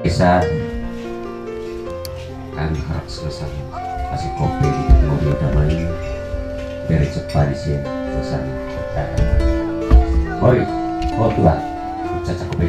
Bisa kan harap selesai kasih kopi di mobil damai dari cepat di sini selesai oi kau tua caca kopi.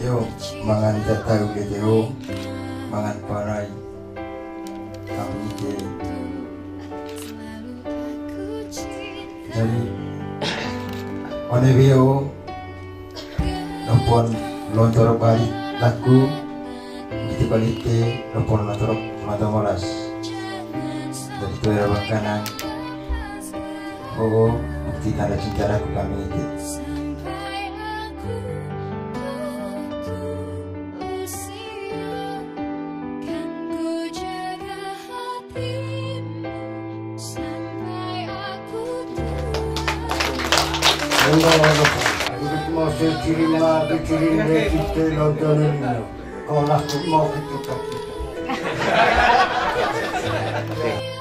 Yo mangan tetau gitu, mangan parai One video nopon lontor balik lagu di balik te nopon lontor mata molas dari tu era makanan bobo bukti tanda cinta aku kami itu ritmo se cirina te lo dono con la ritmo que tú